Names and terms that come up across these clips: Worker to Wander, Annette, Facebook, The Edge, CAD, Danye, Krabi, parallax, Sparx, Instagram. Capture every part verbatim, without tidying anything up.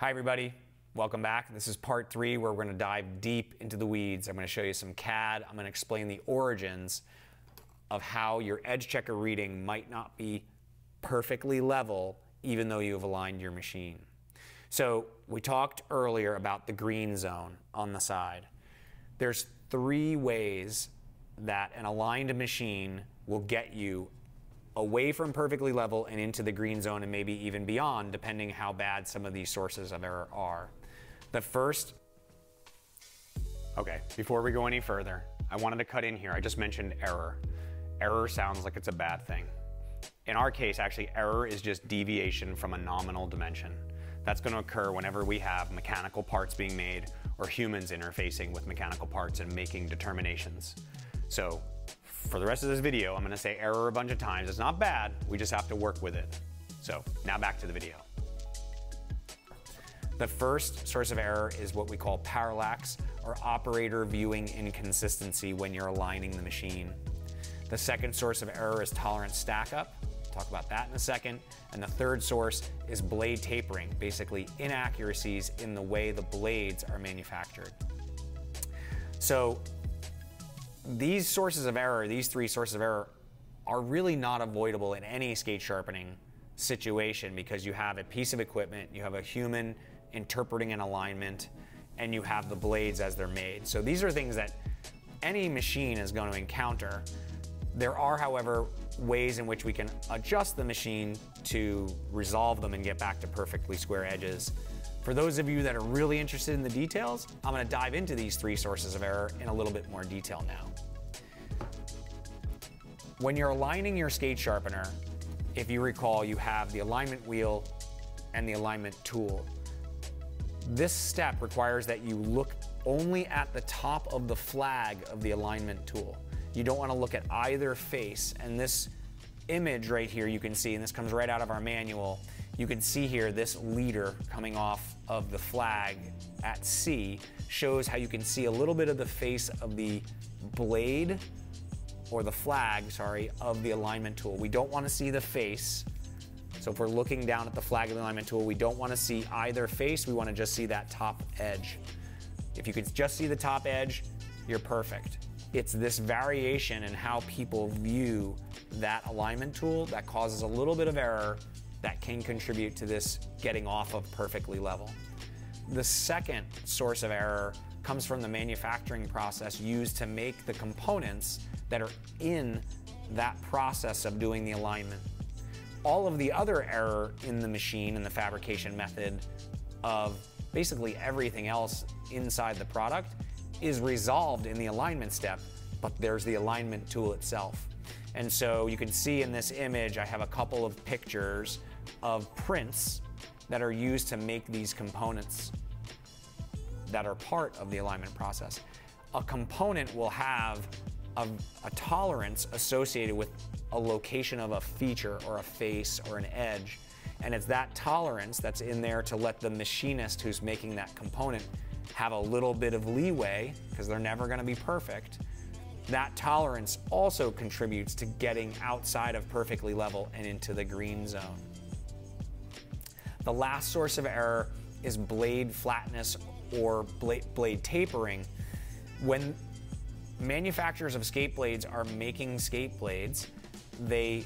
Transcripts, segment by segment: Hi everybody, welcome back. This is part three where we're going to dive deep into the weeds. I'm going to show you some C A D. I'm going to explain the origins of how your edge checker reading might not be perfectly level even though you have aligned your machine. So we talked earlier about the green zone on the side. There's three ways that an aligned machine will get you away from perfectly level and into the green zone and maybe even beyond, depending how bad some of these sources of error are. The first, okay, before we go any further, I wanted to cut in here. I just mentioned error. Error sounds like it's a bad thing. In our case, actually, error is just deviation from a nominal dimension. That's going to occur whenever we have mechanical parts being made or humans interfacing with mechanical parts and making determinations. So, for the rest of this video, I'm going to say error a bunch of times. It's not bad, we just have to work with it. So now back to the video. The first source of error is what we call parallax, or operator viewing inconsistency, when you're aligning the machine. The second source of error is tolerance stack-up. We'll talk about that in a second. And the third source is blade tapering, basically inaccuracies in the way the blades are manufactured. So, these sources of error, these three sources of error, are really not avoidable in any skate sharpening situation, because you have a piece of equipment, you have a human interpreting an alignment, and you have the blades as they're made. So these are things that any machine is going to encounter. There are, however, ways in which we can adjust the machine to resolve them and get back to perfectly square edges. For those of you that are really interested in the details, I'm going to dive into these three sources of error in a little bit more detail now. When you're aligning your skate sharpener, if you recall, you have the alignment wheel and the alignment tool. This step requires that you look only at the top of the flag of the alignment tool. You don't want to look at either face, and this image right here you can see, and this comes right out of our manual, you can see here this leader coming off of the flag at C shows how you can see a little bit of the face of the blade, or the flag, sorry, of the alignment tool. We don't want to see the face. So if we're looking down at the flag of the alignment tool, we don't want to see either face, we want to just see that top edge. If you could just see the top edge, you're perfect. It's this variation in how people view that alignment tool that causes a little bit of error that can contribute to this getting off of perfectly level. The second source of error comes from the manufacturing process used to make the components that are in that process of doing the alignment. All of the other error in the machine and the fabrication method of basically everything else inside the product is resolved in the alignment step, but there's the alignment tool itself. And so you can see in this image, I have a couple of pictures of prints that are used to make these components that are part of the alignment process. A component will have a, a tolerance associated with a location of a feature or a face or an edge. And it's that tolerance that's in there to let the machinist who's making that component have a little bit of leeway, because they're never going to be perfect. That tolerance also contributes to getting outside of perfectly level and into the green zone. The last source of error is blade flatness, or blade, blade tapering. When manufacturers of skate blades are making skate blades, they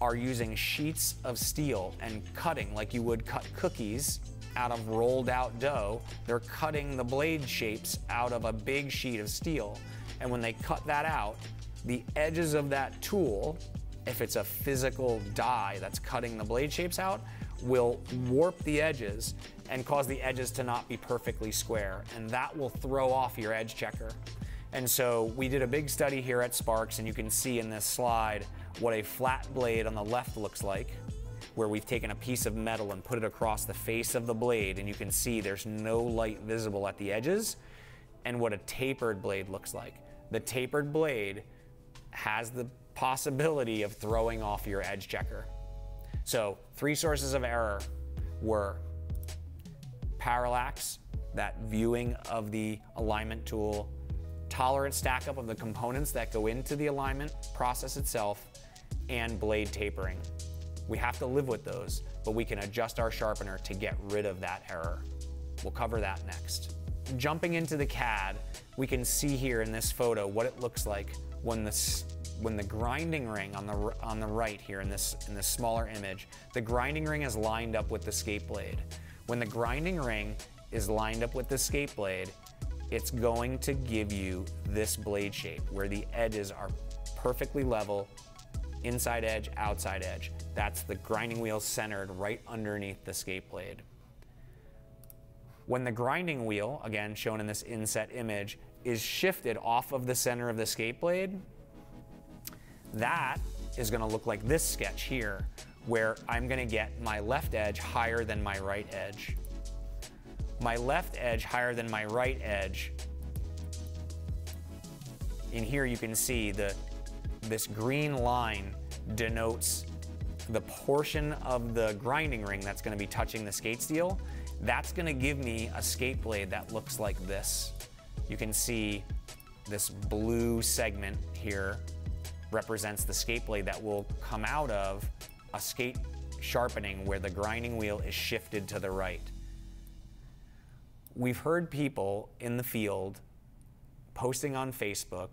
are using sheets of steel and cutting, like you would cut cookies out of rolled out dough. They're cutting the blade shapes out of a big sheet of steel. And when they cut that out, the edges of that tool, if it's a physical die that's cutting the blade shapes out, will warp the edges and cause the edges to not be perfectly square. And that will throw off your edge checker. And so we did a big study here at Sparx, and you can see in this slide what a flat blade on the left looks like, where we've taken a piece of metal and put it across the face of the blade, and you can see there's no light visible at the edges, and what a tapered blade looks like. The tapered blade has the possibility of throwing off your edge checker. So three sources of error were parallax, that viewing of the alignment tool, tolerance stack up of the components that go into the alignment process itself, and blade tapering. We have to live with those, but we can adjust our sharpener to get rid of that error. We'll cover that next. Jumping into the C A D, we can see here in this photo what it looks like when the, when the grinding ring on the, on the right here in this, in this smaller image, the grinding ring is lined up with the skate blade. When the grinding ring is lined up with the skate blade, it's going to give you this blade shape where the edges are perfectly level, inside edge, outside edge. That's the grinding wheel centered right underneath the skate blade. When the grinding wheel, again shown in this inset image, is shifted off of the center of the skate blade, that is gonna look like this sketch here, where I'm gonna get my left edge higher than my right edge. My left edge higher than my right edge. In here you can see the, this green line denotes the portion of the grinding ring that's gonna be touching the skate steel. That's gonna give me a skate blade that looks like this. You can see this blue segment here represents the skate blade that will come out of a skate sharpening where the grinding wheel is shifted to the right. We've heard people in the field posting on Facebook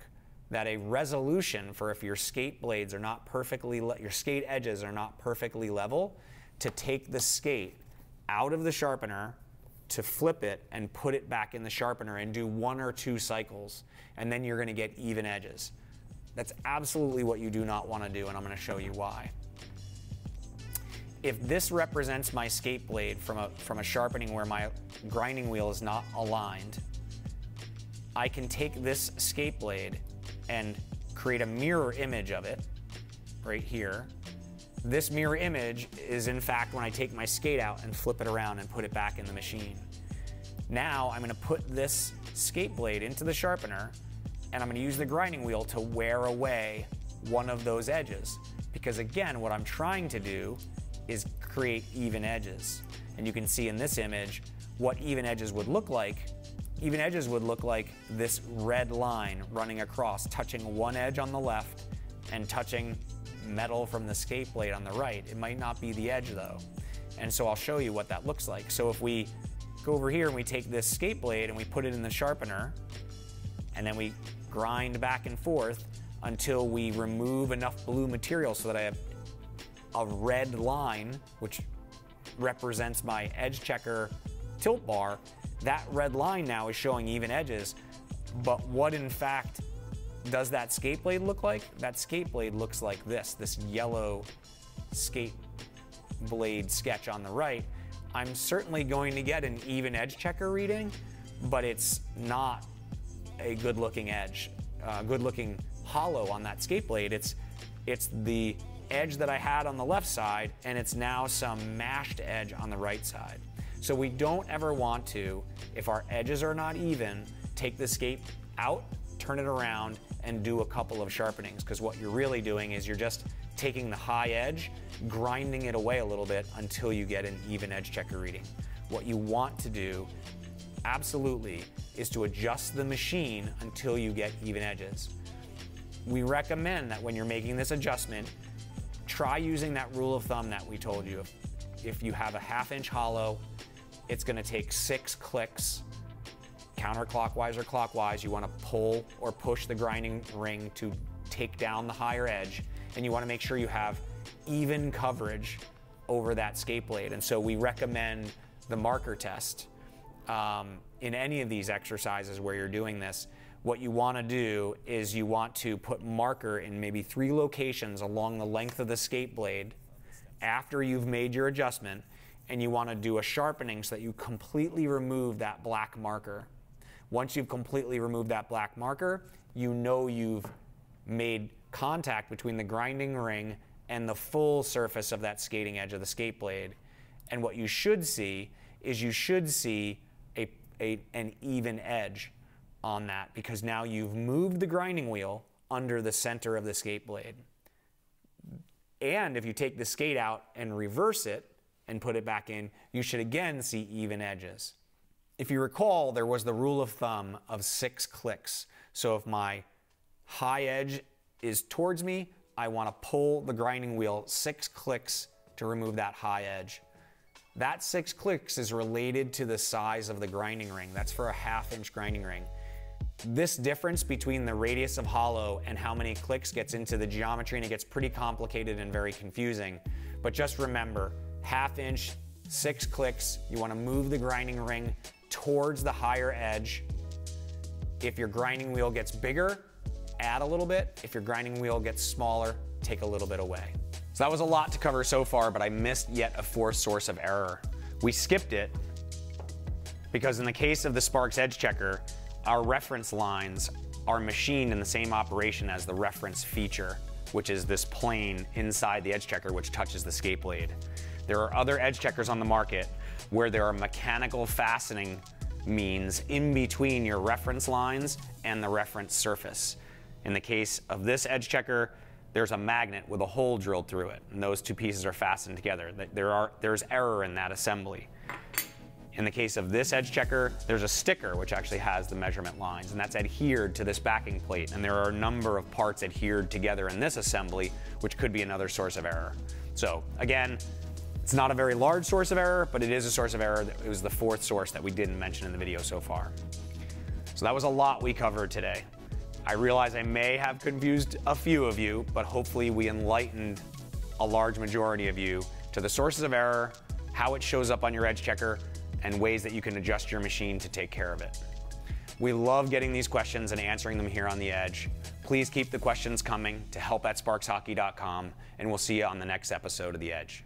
that a resolution for if your skate blades are not perfectly, your skate edges are not perfectly level, to take the skate out of the sharpener, to flip it and put it back in the sharpener and do one or two cycles, and then you're gonna get even edges. That's absolutely what you do not wanna do, and I'm gonna show you why. If this represents my skate blade from a, from a sharpening where my grinding wheel is not aligned, I can take this skate blade and create a mirror image of it right here. This mirror image is in fact when I take my skate out and flip it around and put it back in the machine. Now I'm gonna put this skate blade into the sharpener and I'm gonna use the grinding wheel to wear away one of those edges. Because again, what I'm trying to do is create even edges. And you can see in this image what even edges would look like. Even edges would look like this red line running across, touching one edge on the left and touching metal from the skate blade on the right. It might not be the edge though. And so I'll show you what that looks like. So if we go over here and we take this skate blade and we put it in the sharpener, and then we grind back and forth until we remove enough blue material so that I have a red line, which represents my edge checker tilt bar, that red line now is showing even edges. But what in fact does that skate blade look like? That skate blade looks like this, this yellow skate blade sketch on the right. I'm certainly going to get an even edge checker reading, but it's not a good looking edge, uh, good looking hollow on that skate blade. It's, it's the edge that I had on the left side, and it's now some mashed edge on the right side. So we don't ever want to, if our edges are not even, take the skate out, turn it around, and do a couple of sharpenings, because what you're really doing is you're just taking the high edge, grinding it away a little bit until you get an even edge checker reading. What you want to do, absolutely, is to adjust the machine until you get even edges. We recommend that when you're making this adjustment, try using that rule of thumb that we told you. If, if you have a half inch hollow, it's gonna take six clicks counterclockwise or clockwise. You want to pull or push the grinding ring to take down the higher edge, and you want to make sure you have even coverage over that skate blade. And so we recommend the marker test um, in any of these exercises where you're doing this. What you want to do is you want to put marker in maybe three locations along the length of the skate blade after you've made your adjustment, and you want to do a sharpening so that you completely remove that black marker. Once you've completely removed that black marker, you know you've made contact between the grinding ring and the full surface of that skating edge of the skate blade. And what you should see is you should see a, a, an even edge on that, because now you've moved the grinding wheel under the center of the skate blade. And if you take the skate out and reverse it and put it back in, you should again see even edges. If you recall, there was the rule of thumb of six clicks. So if my high edge is towards me, I want to pull the grinding wheel six clicks to remove that high edge. That six clicks is related to the size of the grinding ring. That's for a half inch grinding ring. This difference between the radius of hollow and how many clicks gets into the geometry, and it gets pretty complicated and very confusing. But just remember, half inch, six clicks, you wanna move the grinding ring towards the higher edge. If your grinding wheel gets bigger, add a little bit. If your grinding wheel gets smaller, take a little bit away. So that was a lot to cover so far, but I missed yet a fourth source of error. We skipped it because in the case of the Sparx Edge Checker, our reference lines are machined in the same operation as the reference feature, which is this plane inside the edge checker which touches the skate blade. There are other edge checkers on the market where there are mechanical fastening means in between your reference lines and the reference surface. In the case of this edge checker, there's a magnet with a hole drilled through it, and those two pieces are fastened together. There are, there's error in that assembly. In the case of this edge checker, there's a sticker which actually has the measurement lines, and that's adhered to this backing plate, and there are a number of parts adhered together in this assembly, which could be another source of error. So again, it's not a very large source of error, but it is a source of error. It was the fourth source that we didn't mention in the video so far. So that was a lot we covered today. I realize I may have confused a few of you, but hopefully we enlightened a large majority of you to the sources of error, how it shows up on your edge checker, and ways that you can adjust your machine to take care of it. We love getting these questions and answering them here on The Edge. Please keep the questions coming to help at sparx hockey dot com, and we'll see you on the next episode of The Edge.